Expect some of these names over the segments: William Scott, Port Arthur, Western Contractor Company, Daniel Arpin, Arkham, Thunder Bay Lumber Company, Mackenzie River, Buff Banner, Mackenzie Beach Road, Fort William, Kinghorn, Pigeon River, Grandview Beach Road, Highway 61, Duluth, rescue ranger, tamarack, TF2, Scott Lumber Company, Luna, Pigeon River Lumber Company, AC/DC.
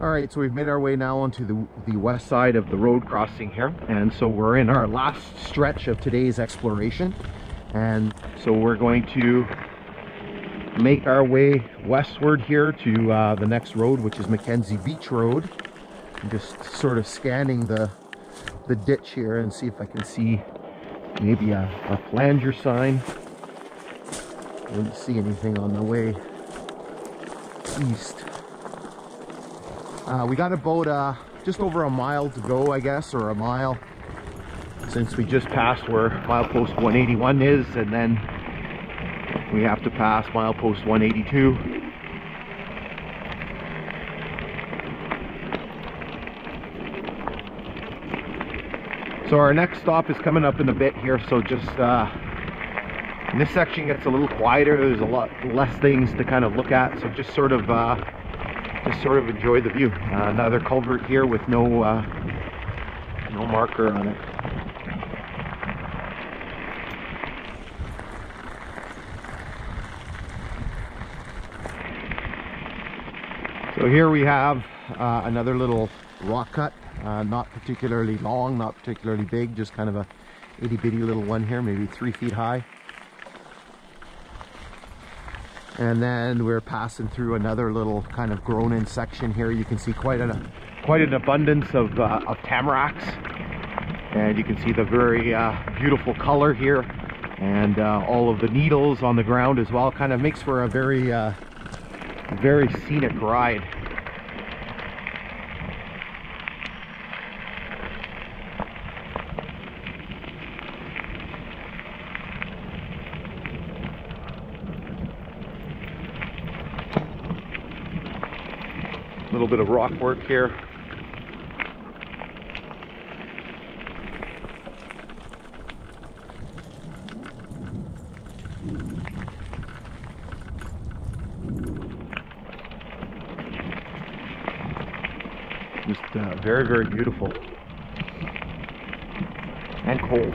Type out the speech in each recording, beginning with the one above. Alright, so we've made our way now onto the west side of the road crossing here, and so we're in our last stretch of today's exploration, and so we're going to make our way westward here to the next road, which is Mackenzie Beach Road. I'm just sort of scanning the ditch here and see if I can see maybe a flanger sign. I didn't see anything on the way east. We got about just over a mile to go, I guess, or a mile, since we just passed where milepost 181 is, and then we have to pass milepost 182. So our next stop is coming up in a bit here, so just and this section gets a little quieter. There's a lot less things to kind of look at, so just sort of enjoy the view. Another culvert here with no marker on it. So here we have another little rock cut, not particularly long, not particularly big, just kind of a itty bitty little one here, maybe 3 feet high. And then we're passing through another little kind of grown-in section here. You can see quite an abundance of tamaracks, and you can see the very beautiful color here, and all of the needles on the ground as well. Kind of makes for a very very scenic ride. A little bit of rock work here. Just very, very beautiful. And cold.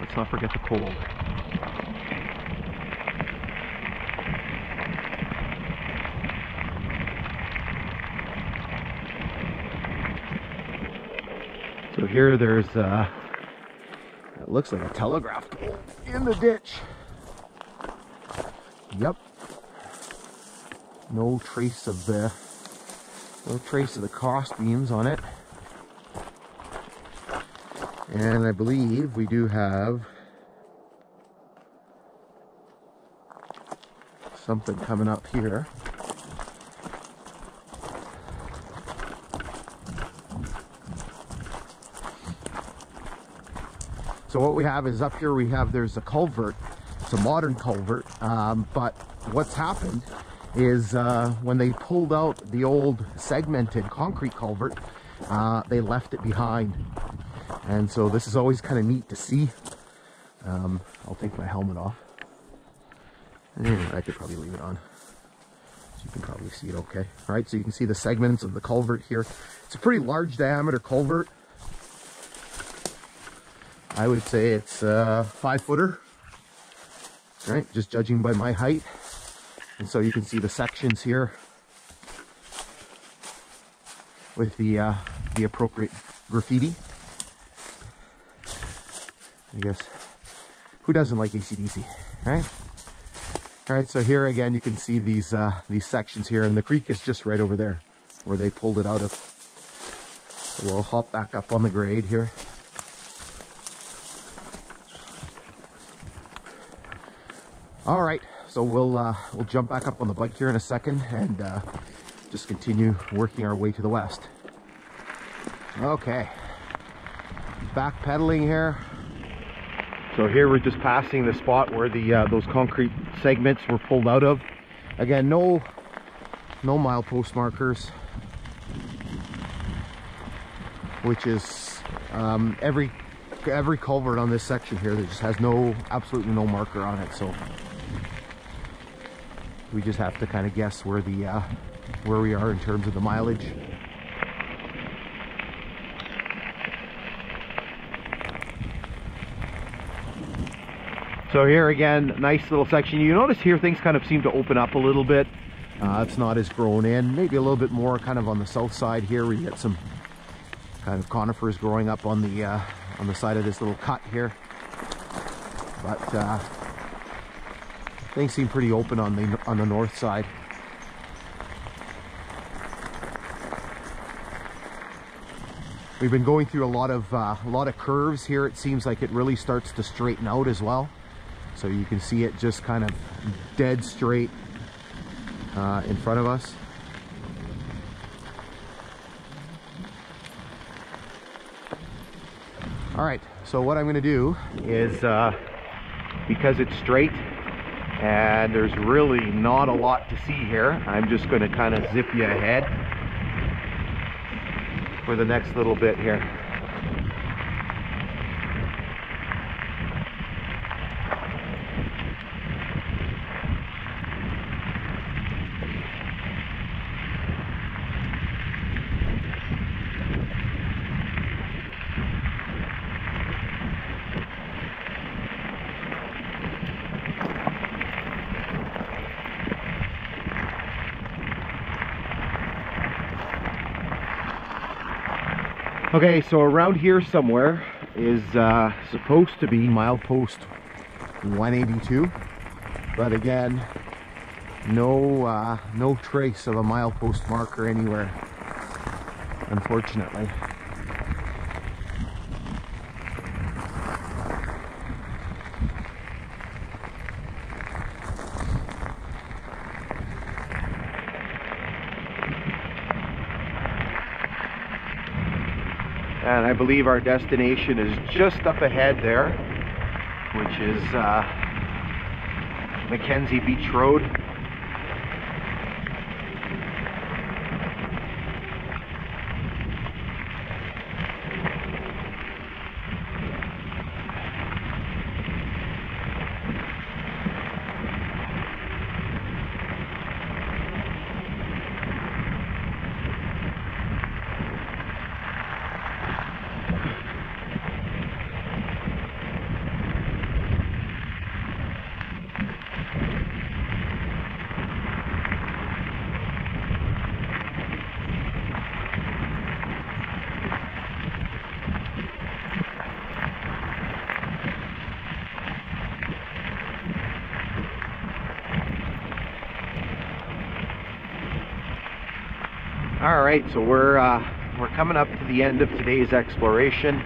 Let's not forget the cold. So here there's, it looks like a telegraph pole in the ditch. Yep. No trace of the cross beams on it. And I believe we do have something coming up here. So what we have is up here we have, there's a culvert, it's a modern culvert, but what's happened is when they pulled out the old segmented concrete culvert, they left it behind. And so this is always kind of neat to see. I'll take my helmet off. Anyway, I could probably leave it on. So you can probably see it okay. All right, so you can see the segments of the culvert here. It's a pretty large diameter culvert. I would say it's a 5-footer, right? Just judging by my height. And so you can see the sections here with the appropriate graffiti. I guess, who doesn't like AC/DC, right? All right, so here again, you can see these sections here, and the creek is just right over there where they pulled it out of. So we'll hop back up on the grade here. All right, so we'll jump back up on the bike here in a second and just continue working our way to the west. Okay, back pedaling here. So here we're just passing the spot where the those concrete segments were pulled out of. Again, no milepost markers, which is every culvert on this section here that just has absolutely no marker on it. So we just have to kind of guess where the where we are in terms of the mileage. So here again, nice little section. You notice here things kind of seem to open up a little bit. It's not as grown in, maybe a little bit more kind of on the south side here, where you get some kind of conifers growing up on the side of this little cut here. But things seem pretty open on the north side. We've been going through a lot of curves here. It seems like it really starts to straighten out as well. So you can see it just kind of dead straight in front of us. All right, so what I'm going to do is, because it's straight and there's really not a lot to see here, I'm just going to kind of zip you ahead for the next little bit here. Okay, so around here somewhere is supposed to be milepost 182, but again, no trace of a milepost marker anywhere, unfortunately. And I believe our destination is just up ahead there, which is Mackenzie Beach Road. All right, so we're coming up to the end of today's exploration.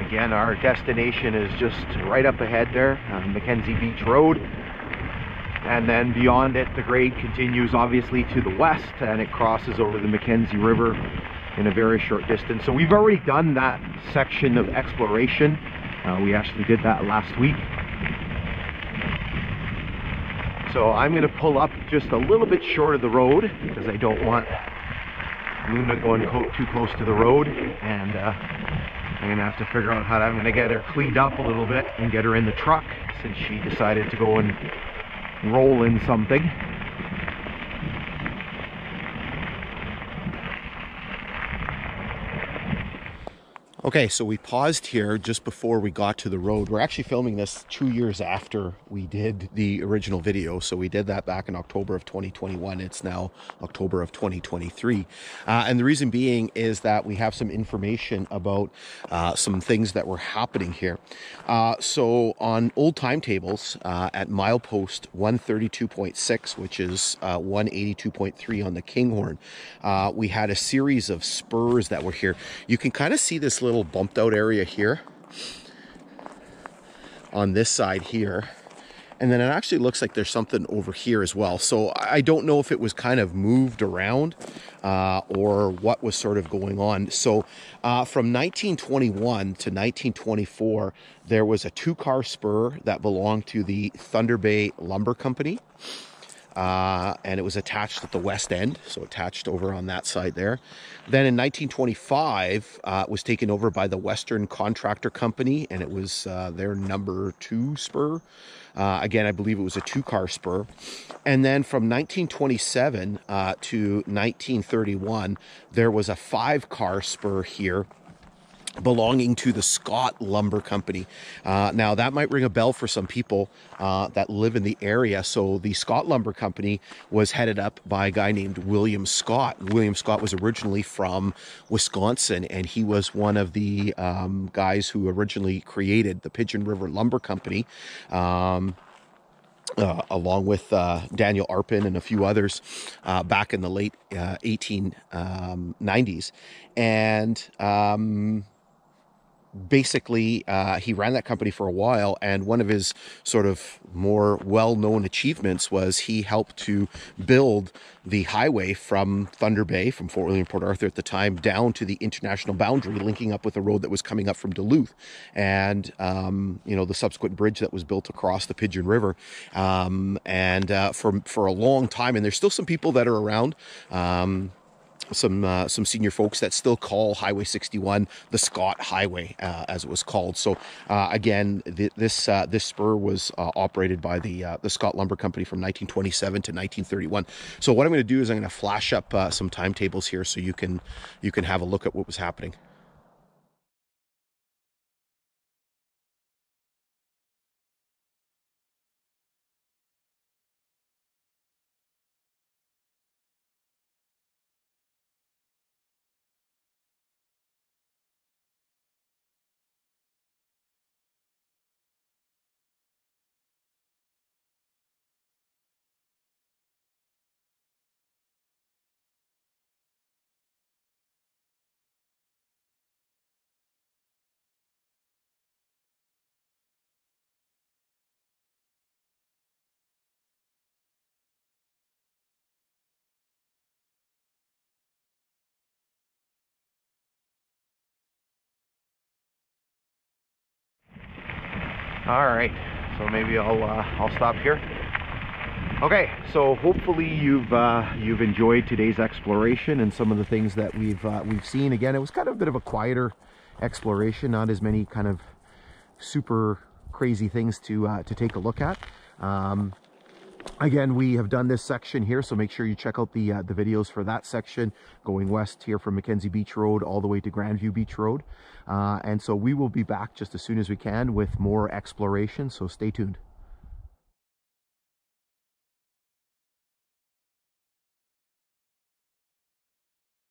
Again, our destination is just right up ahead there, Mackenzie Beach Road. And then beyond it, the grade continues obviously to the west, and it crosses over the Mackenzie River in a very short distance. So we've already done that section of exploration. We actually did that last week. So I'm going to pull up just a little bit short of the road, because I don't want Luna going too close to the road, and I'm going to have to figure out how I'm going to get her cleaned up a little bit and get her in the truck, since she decided to go and roll in something. Okay, so we paused here just before we got to the road. We're actually filming this 2 years after we did the original video. So we did that back in October of 2021. It's now October of 2023. And the reason being is that we have some information about some things that were happening here. So on old timetables at milepost 132.6, which is 182.3 on the Kinghorn, we had a series of spurs that were here. You can kind of see this little bumped out area here on this side here, and then it actually looks like there's something over here as well. So I don't know if it was kind of moved around or what was sort of going on. So from 1921 to 1924, there was a two-car spur that belonged to the Thunder Bay Lumber Company. And it was attached at the west end, so attached over on that side there. Then in 1925, it was taken over by the Western Contractor Company, and it was their number 2 spur. Again, I believe it was a two-car spur. And then from 1927 to 1931, there was a 5-car spur here. belonging to the Scott Lumber Company. Now that might ring a bell for some people that live in the area. So the Scott Lumber Company was headed up by a guy named William Scott. William Scott was originally from Wisconsin, and he was one of the guys who originally created the Pigeon River Lumber Company, along with Daniel Arpin and a few others back in the late 1890s. And basically, he ran that company for a while, and one of his sort of more well-known achievements was he helped to build the highway from Thunder Bay, from Fort William, Port Arthur at the time, down to the international boundary, linking up with the road that was coming up from Duluth, and you know, the subsequent bridge that was built across the Pigeon River, and for a long time. And there's still some people that are around. Some senior folks that still call Highway 61 the Scott Highway, as it was called. So again, this spur was operated by the Scott Lumber Company from 1927 to 1931. So what I'm going to do is I'm going to flash up some timetables here so you can have a look at what was happening. All right, so maybe I'll stop here. Okay, so hopefully you've enjoyed today's exploration and some of the things that we've seen. Again, it was kind of a bit of a quieter exploration, not as many kind of super crazy things to take a look at. Again, we have done this section here, so make sure you check out the videos for that section, going west here from Mackenzie Beach Road all the way to Grandview Beach Road. And so we will be back just as soon as we can with more exploration, so stay tuned.